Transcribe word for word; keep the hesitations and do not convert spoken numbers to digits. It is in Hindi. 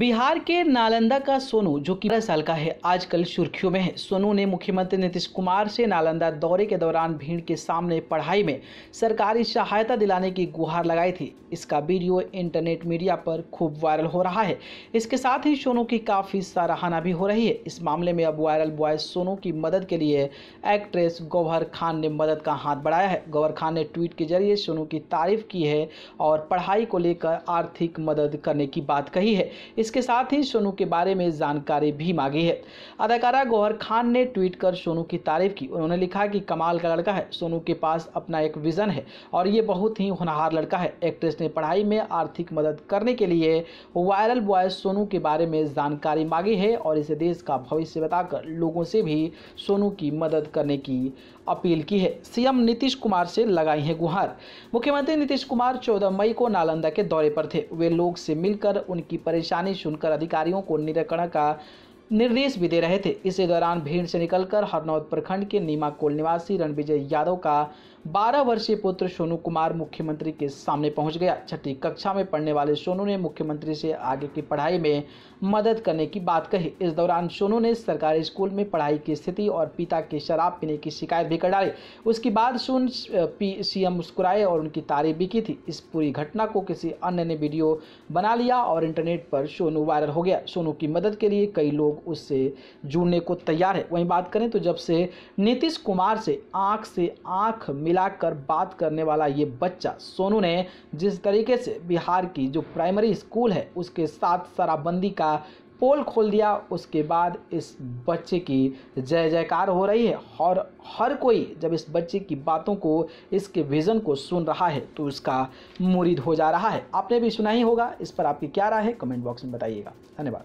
बिहार के नालंदा का सोनू, जो कि बारह साल का है, आजकल सुर्खियों में है। सोनू ने मुख्यमंत्री नीतीश कुमार से नालंदा दौरे के दौरान भीड़ के सामने पढ़ाई में सरकारी सहायता दिलाने की गुहार लगाई थी। इसका वीडियो इंटरनेट मीडिया पर खूब वायरल हो रहा है। इसके साथ ही सोनू की काफ़ी सराहना भी हो रही है। इस मामले में अब वायरल बॉय सोनू की मदद के लिए एक्ट्रेस गौहर खान ने मदद का हाथ बढ़ाया है। गौहर खान ने ट्वीट के जरिए सोनू की तारीफ की है और पढ़ाई को लेकर आर्थिक मदद करने की बात कही है। इसके साथ ही सोनू के बारे में जानकारी भी मांगी है। अदाकारा गौहर खान ने ट्वीट कर सोनू की तारीफ की। उन्होंने लिखा कि कमाल का लड़का है, सोनू के पास अपना एक विज़न है और ये बहुत ही होनहार लड़का है। एक्ट्रेस ने पढ़ाई में आर्थिक मदद करने के लिए वायरल बॉय सोनू के बारे में जानकारी मांगी है और इसे देश का भविष्य बताकर लोगों से भी सोनू की मदद करने की अपील की है। सीएम नीतीश कुमार से लगाई है गुहार। मुख्यमंत्री नीतीश कुमार चौदह मई को नालंदा के दौरे पर थे। वे लोग से मिलकर उनकी परेशानी सुनकर अधिकारियों को निराकरण का निर्देश भी दे रहे थे। इसी दौरान भीड़ से निकलकर हरनौद प्रखंड के नीमाकोल निवासी रणविजय यादव का बारह वर्षीय पुत्र सोनू कुमार मुख्यमंत्री के सामने पहुंच गया। छठी कक्षा में पढ़ने वाले सोनू ने मुख्यमंत्री से आगे की पढ़ाई में मदद करने की बात कही। इस दौरान सोनू ने सरकारी स्कूल में पढ़ाई की स्थिति और पिता के शराब पीने की शिकायत भी कर डाली। उसकी बात सुन सीएम मुस्कुराए और उनकी तारीफ भी की थी। इस पूरी घटना को किसी अन्य ने वीडियो बना लिया और इंटरनेट पर सोनू वायरल हो गया। सोनू की मदद के लिए कई लोग उससे जुड़ने को तैयार है। वहीं बात करें तो जब से नीतीश कुमार से आंख से आंख मिलाकर बात करने वाला ये बच्चा सोनू ने जिस तरीके से बिहार की जो प्राइमरी स्कूल है उसके साथ शराबबंदी का पोल खोल दिया, उसके बाद इस बच्चे की जय जयकार हो रही है और हर कोई जब इस बच्चे की बातों को, इसके विज़न को सुन रहा है तो उसका मुरीद हो जा रहा है। आपने भी सुना ही होगा। इस पर आपकी क्या राय है कमेंट बॉक्स में बताइएगा। धन्यवाद।